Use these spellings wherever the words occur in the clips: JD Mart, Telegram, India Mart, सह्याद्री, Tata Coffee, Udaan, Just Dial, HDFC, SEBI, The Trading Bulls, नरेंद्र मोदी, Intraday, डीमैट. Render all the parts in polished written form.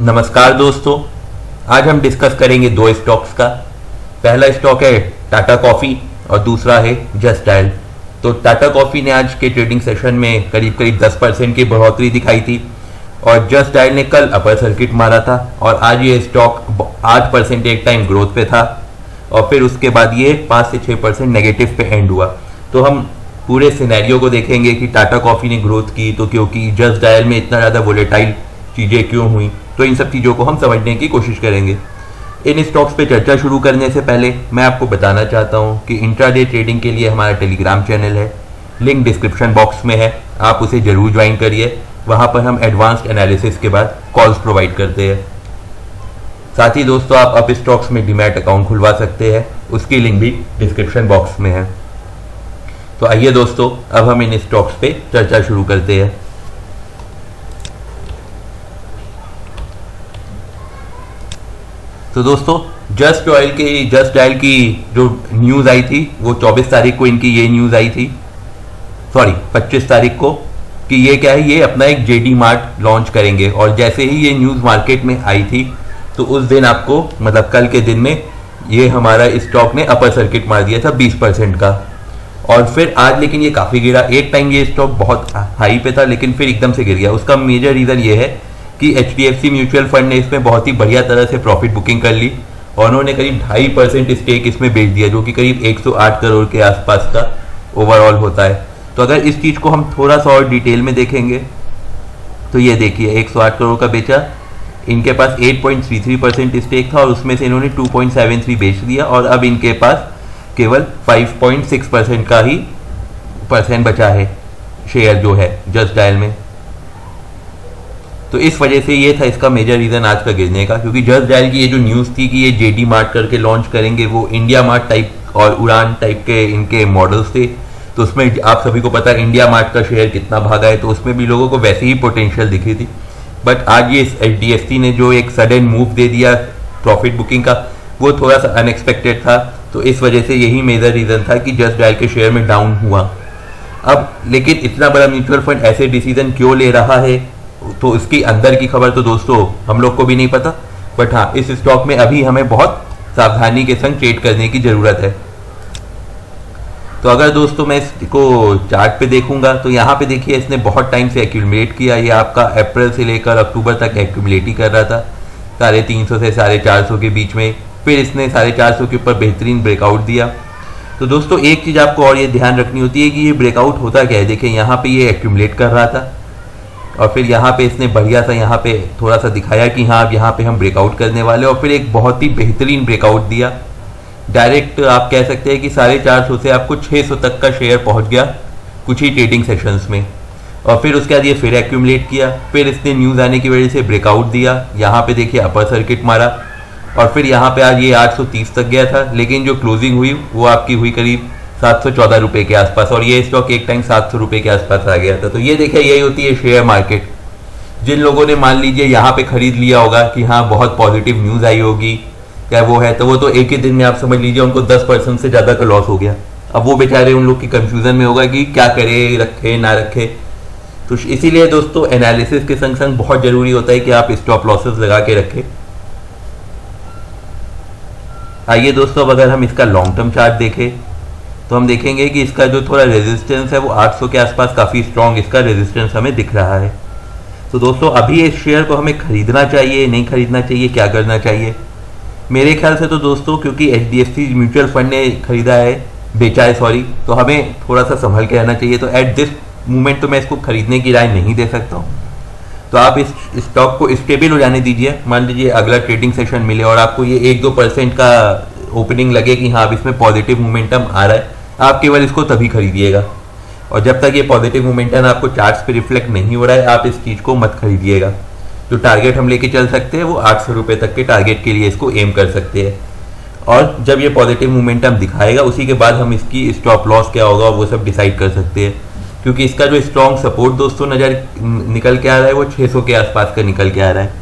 नमस्कार दोस्तों, आज हम डिस्कस करेंगे दो स्टॉक्स का। पहला स्टॉक है टाटा कॉफ़ी और दूसरा है जस्ट डायल। तो टाटा कॉफ़ी ने आज के ट्रेडिंग सेशन में करीब करीब 10% की बढ़ोतरी दिखाई थी और जस्ट डायल ने कल अपर सर्किट मारा था और आज ये स्टॉक 8% एक टाइम ग्रोथ पे था और फिर उसके बाद ये 5 से 6% नेगेटिव पे एंड हुआ। तो हम पूरे सिनेरियो को देखेंगे कि टाटा कॉफ़ी ने ग्रोथ की तो क्योंकि जस्ट डायल में इतना ज़्यादा वोलेटाइल चीज़ें क्यों हुई, तो इन सब चीज़ों को हम समझने की कोशिश करेंगे। इन स्टॉक्स पे चर्चा शुरू करने से पहले मैं आपको बताना चाहता हूँ कि इंट्राडे ट्रेडिंग के लिए हमारा टेलीग्राम चैनल है, लिंक डिस्क्रिप्शन बॉक्स में है, आप उसे ज़रूर ज्वाइन करिए। वहाँ पर हम एडवांस्ड एनालिसिस के बाद कॉल्स प्रोवाइड करते हैं। साथ ही दोस्तों, आप अप स्टॉक्स में डीमैट अकाउंट खुलवा सकते हैं, उसकी लिंक भी डिस्क्रिप्शन बॉक्स में है। तो आइए दोस्तों, अब हम इन स्टॉक्स पे चर्चा शुरू करते हैं। तो दोस्तों, जस्ट डायल की जो न्यूज़ आई थी वो 24 तारीख को इनकी ये न्यूज़ आई थी, सॉरी 25 तारीख को, कि ये क्या है, ये अपना एक जेडी मार्ट लॉन्च करेंगे। और जैसे ही ये न्यूज़ मार्केट में आई थी तो उस दिन आपको मतलब कल के दिन में ये हमारा स्टॉक ने अपर सर्किट मार दिया था 20% का। और फिर आज लेकिन ये काफ़ी गिरा, एक टाइम ये स्टॉक बहुत हाई पे था लेकिन फिर एकदम से गिर गया। उसका मेजर रीज़न ये है कि HDFC म्यूचुअल फंड ने इसमें बहुत ही बढ़िया तरह से प्रॉफिट बुकिंग कर ली और उन्होंने करीब 2.5% स्टेक इसमें बेच दिया, जो कि करीब 108 करोड़ के आसपास का ओवरऑल होता है। तो अगर इस चीज़ को हम थोड़ा सा और डिटेल में देखेंगे तो ये देखिए, 108 करोड़ का बेचा, इनके पास 8.33% स्टेक था और उसमें से इन्होंने 2.73 बेच दिया और अब इनके पास केवल 5.6% का ही परसेंट बचा है शेयर जो है जस्ट डायल में। तो इस वजह से ये था इसका मेजर रीज़न आज का गिरने का, क्योंकि जस्ट डायल की ये जो न्यूज़ थी कि ये जेडी मार्ट करके लॉन्च करेंगे, वो इंडिया मार्ट टाइप और उड़ान टाइप के इनके मॉडल्स थे। तो उसमें आप सभी को पता है इंडिया मार्ट का शेयर कितना भागा है, तो उसमें भी लोगों को वैसे ही पोटेंशियल दिखी थी। बट आज ये HDFC ने जो एक सडन मूव दे दिया प्रॉफिट बुकिंग का, वो थोड़ा सा अनएक्सपेक्टेड था। तो इस वजह से यही मेजर रीज़न था कि जस्ट डायल के शेयर में डाउन हुआ। अब लेकिन इतना बड़ा म्यूचुअल फंड ऐसे डिसीजन क्यों ले रहा है, तो उसकी अंदर की खबर तो दोस्तों हम लोग को भी नहीं पता। बट हाँ, इस स्टॉक में अभी हमें बहुत सावधानी के संग ट्रेड करने की ज़रूरत है। तो अगर दोस्तों मैं इसको चार्ट पे देखूंगा तो यहाँ पे देखिए, इसने बहुत टाइम से एक्यूमुलेट किया। ये आपका अप्रैल से लेकर अक्टूबर तक एक्यूमुलेट ही कर रहा था 350 से 450 के बीच में। फिर इसने 450 के ऊपर बेहतरीन ब्रेकआउट दिया। तो दोस्तों, एक चीज़ आपको और ये ध्यान रखनी होती है कि ये ब्रेकआउट होता क्या है। देखिए यहाँ पे ये एक्यूमुलेट कर रहा था और फिर यहाँ पे इसने बढ़िया सा यहाँ पे थोड़ा सा दिखाया कि हाँ अब यहाँ पे हम ब्रेकआउट करने वाले, और फिर एक बहुत ही बेहतरीन ब्रेकआउट दिया। डायरेक्ट आप कह सकते हैं कि 450 से आपको 600 तक का शेयर पहुँच गया कुछ ही ट्रेडिंग सेशंस में। और फिर उसके बाद ये फिर एक्यूमुलेट किया, फिर इसने न्यूज़ आने की वजह से ब्रेकआउट दिया। यहाँ पर देखिए अपर सर्किट मारा और फिर यहाँ पे आज ये 830 तक गया था, लेकिन जो क्लोजिंग हुई वो आपकी हुई करीब 714 रुपये के आसपास, और ये स्टॉक एक टाइम 700 रुपये के आसपास आ गया था। तो ये देखिए, यही होती है शेयर मार्केट। जिन लोगों ने मान लीजिए यहाँ पे खरीद लिया होगा कि हाँ बहुत पॉजिटिव न्यूज़ आई होगी क्या वो है, तो वो तो एक ही दिन में आप समझ लीजिए उनको 10% से ज़्यादा का लॉस हो गया। अब वो बेचारे उन लोग की कन्फ्यूज़न में होगा कि क्या करे, रखे ना रखे। तो इसीलिए दोस्तों एनालिसिस के संग संग बहुत ज़रूरी होता है कि आप स्टॉप लॉसेस लगा के रखें। आइए दोस्तों, अब अगर हम इसका लॉन्ग टर्म चार्ट देखें तो हम देखेंगे कि इसका जो थोड़ा रेजिस्टेंस है वो 800 के आसपास काफ़ी स्ट्रॉन्ग इसका रेजिस्टेंस हमें दिख रहा है। तो दोस्तों, अभी इस शेयर को हमें खरीदना चाहिए, नहीं खरीदना चाहिए, क्या करना चाहिए? मेरे ख्याल से तो दोस्तों, क्योंकि HDFC म्यूचुअल फंड ने खरीदा है, बेचा है सॉरी, तो हमें थोड़ा सा संभल के रहना चाहिए। तो एट दिस मोमेंट तो मैं इसको खरीदने की राय नहीं दे सकता हूँ। तो आप इस स्टॉक को स्टेबल हो जाने दीजिए। मान लीजिए अगला ट्रेडिंग सेशन मिले और आपको ये 1-2% का ओपनिंग लगे कि हाँ अब इसमें पॉजिटिव मोमेंटम आ रहा है, आप केवल इसको तभी खरीदिएगा। और जब तक ये पॉजिटिव मोमेंटम आपको चार्ट्स पे रिफ्लेक्ट नहीं हो रहा है, आप इस चीज़ को मत खरीदिएगा। जो टारगेट हम लेके चल सकते हैं वो 800 रुपये तक के टारगेट के लिए इसको एम कर सकते हैं, और जब ये पॉजिटिव मोमेंटम दिखाएगा उसी के बाद हम इसकी स्टॉप लॉस क्या होगा वो सब डिसाइड कर सकते हैं। क्योंकि इसका जो स्ट्रॉन्ग सपोर्ट दोस्तों नज़र निकल के आ रहा है वो 600 के आसपास का निकल के आ रहा है।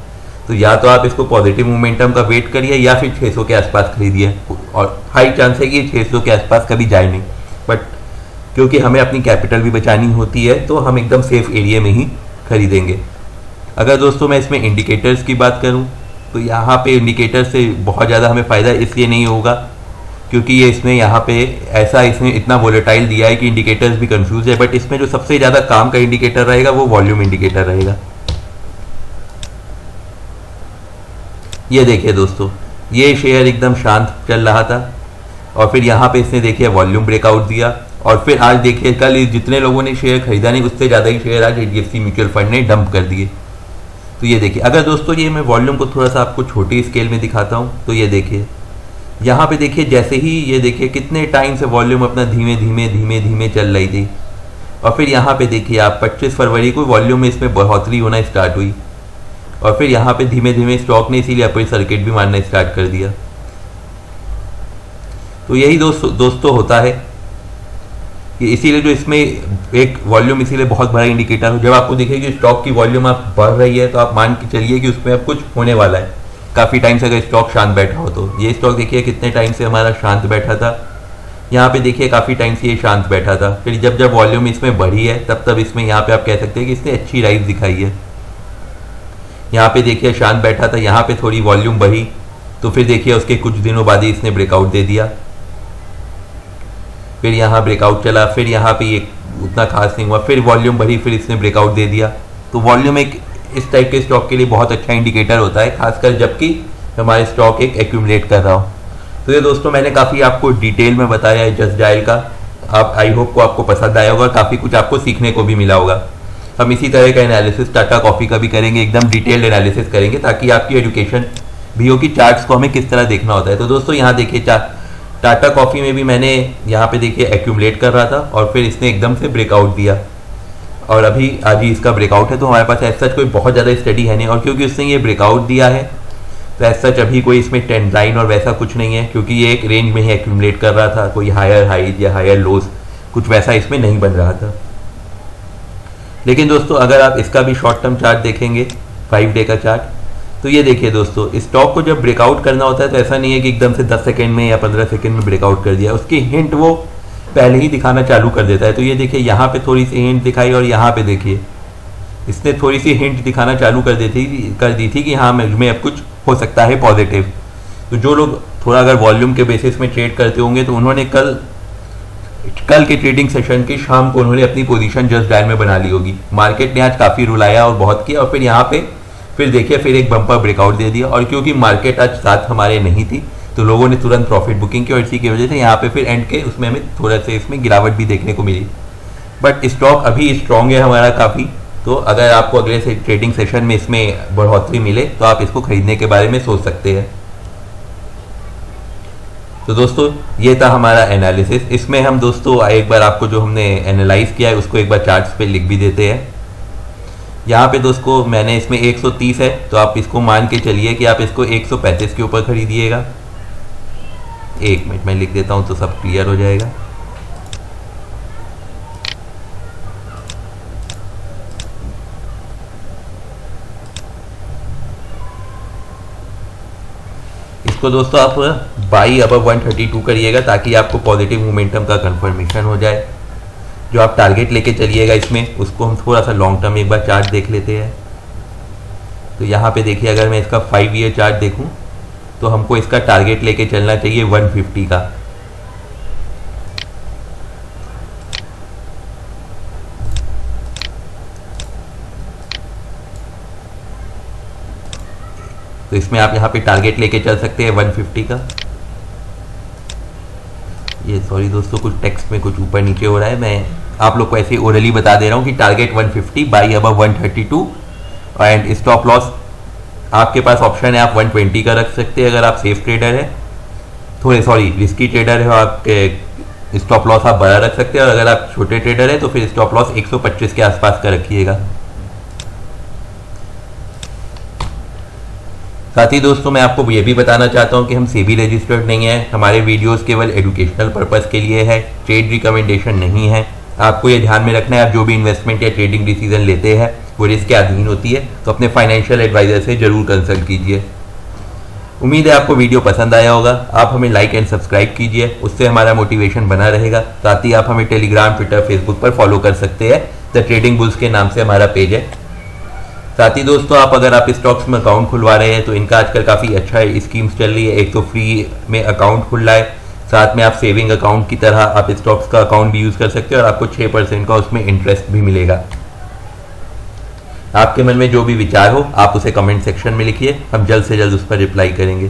तो या तो आप इसको पॉजिटिव मोमेंटम का वेट करिए या फिर 600 के आसपास खरीदिए, और हाई चांस है कि 600 के आसपास कभी जाए नहीं। बट क्योंकि हमें अपनी कैपिटल भी बचानी होती है तो हम एकदम सेफ एरिया में ही खरीदेंगे। अगर दोस्तों मैं इसमें इंडिकेटर्स की बात करूं तो यहाँ पे इंडिकेटर से बहुत ज़्यादा हमें फ़ायदा इसलिए नहीं होगा क्योंकि ये इसने यहाँ पे ऐसा इसने इतना वोलेटाइल दिया है कि इंडिकेटर्स भी कंफ्यूज है। बट इसमें जो सबसे ज़्यादा काम का इंडिकेटर रहेगा वो वॉल्यूम इंडिकेटर रहेगा। ये देखिए दोस्तों, ये शेयर एकदम शांत चल रहा था और फिर यहाँ पे इसने देखिए वॉल्यूम ब्रेकआउट दिया और फिर आज देखिए कल जितने लोगों ने शेयर खरीदा नहीं उससे ज़्यादा ही शेयर आज HDFC म्यूचुअल फंड ने डंप कर दिए। तो ये देखिए, अगर दोस्तों ये मैं वॉल्यूम को थोड़ा सा आपको छोटी स्केल में दिखाता हूँ तो ये देखिए यहाँ पे देखिए जैसे ही ये देखिए कितने टाइम से वॉल्यूम अपना धीमे धीमे धीमे धीमे चल रही थी और फिर यहाँ पे देखिए आप 25 फरवरी को वॉल्यूम में इसमें बढ़ोतरी होना स्टार्ट हुई और फिर यहाँ पे धीमे धीमे स्टॉक ने इसीलिए अपनी सर्किट भी मारना स्टार्ट कर दिया। तो यही दोस्तों होता है कि इसीलिए जो इसमें एक वॉल्यूम इसीलिए बहुत बड़ा इंडिकेटर हो। जब आपको दिखे कि स्टॉक की वॉल्यूम आप बढ़ रही है तो आप मान के चलिए कि उसमें अब कुछ होने वाला है काफ़ी टाइम से, अगर स्टॉक शांत बैठा हो तो। ये स्टॉक देखिए कितने टाइम से हमारा शांत बैठा था, यहाँ पे देखिए काफ़ी टाइम से ये शांत बैठा था। फिर जब जब वॉल्यूम इसमें बढ़ी है तब तब इसमें यहाँ पे आप कह सकते हैं कि इसने अच्छी राइज दिखाई है। यहाँ पे देखिए शांत बैठा था, यहाँ पे थोड़ी वॉल्यूम बढ़ी तो फिर देखिए उसके कुछ दिनों बाद ही इसने ब्रेकआउट दे दिया, फिर यहाँ ब्रेकआउट चला, फिर यहाँ पे ये उतना खास नहीं हुआ, फिर वॉल्यूम बढ़ी, फिर इसने ब्रेकआउट दे दिया। तो वॉल्यूम एक इस टाइप के स्टॉक के लिए बहुत अच्छा इंडिकेटर होता है, खासकर जबकि हमारे स्टॉक एक एक्यूमुलेट कर रहा हो। तो ये दोस्तों मैंने काफ़ी आपको डिटेल में बताया है जस्ट डायल का। आप आई होप को आपको पसंद आया होगा, काफ़ी कुछ आपको सीखने को भी मिला होगा। हम इसी तरह का एनालिसिस टाटा कॉफ़ी का भी करेंगे, एकदम डिटेल्ड एनालिसिस करेंगे ताकि आपकी एजुकेशन भी हो कि चार्ट्स को हमें किस तरह देखना होता है। तो दोस्तों यहाँ देखिए टाटा कॉफ़ी में भी मैंने यहाँ पे देखिए एक्यूमुलेट कर रहा था और फिर इसने एकदम से ब्रेकआउट दिया और अभी आज ही इसका ब्रेकआउट है। तो हमारे पास ऐसा कोई बहुत ज़्यादा स्टडी है नहीं और क्योंकि उसने ये ब्रेकआउट दिया है तो ऐसा अभी कोई इसमें ट्रेंड लाइन और वैसा कुछ नहीं है क्योंकि ये एक रेंज में ही एक्यूमुलेट कर रहा था, कोई हायर हाई या हायर लोज कुछ वैसा इसमें नहीं बन रहा था। लेकिन दोस्तों अगर आप इसका भी शॉर्ट टर्म चार्ट देखेंगे 5 डे का चार्ट तो ये देखिए दोस्तों, स्टॉक को जब ब्रेकआउट करना होता है तो ऐसा नहीं है कि एकदम से 10 सेकंड में या 15 सेकंड में ब्रेकआउट कर दिया, उसकी हिंट वो पहले ही दिखाना चालू कर देता है। तो ये देखिए यहाँ पे थोड़ी सी हिंट दिखाई और यहाँ पे देखिए इसने थोड़ी सी हिंट दिखाना चालू कर दी थी कि हाँ मुझमें अब कुछ हो सकता है पॉजिटिव। तो जो लोग थोड़ा अगर वॉल्यूम के बेसिस में ट्रेड करते होंगे तो उन्होंने कल के ट्रेडिंग सेशन की शाम को उन्होंने अपनी पोजीशन जस्ट डायल में बना ली होगी। मार्केट ने आज काफ़ी रुलाया और बहुत किया और फिर यहाँ पे फिर देखिए फिर एक बम्पर ब्रेकआउट दे दिया और क्योंकि मार्केट आज साथ हमारे नहीं थी तो लोगों ने तुरंत प्रॉफिट बुकिंग की और इसी की वजह से यहाँ पे फिर एंड के उसमें हमें थोड़ा सा इसमें गिरावट भी देखने को मिली। बट स्टॉक अभी स्ट्रॉन्ग है हमारा काफ़ी, तो अगर आपको अगले से ट्रेडिंग सेशन में इसमें बढ़ोतरी मिले तो आप इसको खरीदने के बारे में सोच सकते हैं। तो दोस्तों ये था हमारा एनालिसिस। इसमें हम दोस्तों एक बार आपको जो हमने एनालाइज किया है उसको एक बार चार्ट्स पे लिख भी देते हैं। यहाँ पे दोस्तों मैंने इसमें 130 है तो आप इसको मान के चलिए कि आप इसको 135 के ऊपर खरीदिएगा। 1 मिनट मैं लिख देता हूँ तो सब क्लियर हो जाएगा। तो दोस्तों आप बाई अबव 132 करिएगा ताकि आपको पॉजिटिव मोमेंटम का कंफर्मेशन हो जाए। जो आप टारगेट लेके चलिएगा इसमें उसको हम थोड़ा सा लॉन्ग टर्म एक बार चार्ट देख लेते हैं। तो यहाँ पे देखिए अगर मैं इसका 5 ईयर चार्ट देखूं तो हमको इसका टारगेट लेके चलना चाहिए 150 का। तो इसमें आप यहाँ पे टारगेट लेके चल सकते हैं 150 का। ये सॉरी दोस्तों कुछ टेक्स्ट में कुछ ऊपर नीचे हो रहा है, मैं आप लोग को ऐसे ओरली बता दे रहा हूँ कि target 150 buy above 132 and stop loss आपके पास ऑप्शन है आप 120 का रख सकते हैं अगर आप सेफ ट्रेडर है, थोड़े सॉरी रिस्की ट्रेडर है आपके स्टॉप लॉस आप बड़ा रख सकते हैं और अगर आप छोटे ट्रेडर है तो फिर स्टॉप लॉस 125 के आसपास का रखिएगा। साथ ही दोस्तों मैं आपको ये भी बताना चाहता हूँ कि हम सेबी रजिस्टर्ड नहीं है, हमारे वीडियोस केवल एजुकेशनल पर्पस के लिए है, ट्रेड रिकमेंडेशन नहीं है। आपको ये ध्यान में रखना है आप जो भी इन्वेस्टमेंट या ट्रेडिंग डिसीजन लेते हैं वो रिस्क के अधीन होती है, तो अपने फाइनेंशियल एडवाइजर से जरूर कंसल्ट कीजिए। उम्मीद है आपको वीडियो पसंद आया होगा। आप हमें लाइक एंड सब्सक्राइब कीजिए, उससे हमारा मोटिवेशन बना रहेगा। साथ ही आप हमें टेलीग्राम, ट्विटर, फेसबुक पर फॉलो कर सकते हैं। द ट्रेडिंग बुल्स के नाम से हमारा पेज है। साथ ही दोस्तों आप अगर आप स्टॉक्स में अकाउंट खुलवा रहे हैं तो इनका आजकल काफ़ी अच्छा स्कीम्स चल रही है। एक तो फ्री में अकाउंट खुल रहा है, साथ में आप सेविंग अकाउंट की तरह आप स्टॉक्स का अकाउंट भी यूज़ कर सकते हैं और आपको 6% का उसमें इंटरेस्ट भी मिलेगा। आपके मन में जो भी विचार हो आप उसे कमेंट सेक्शन में लिखिए, हम जल्द से जल्द उस पर रिप्लाई करेंगे।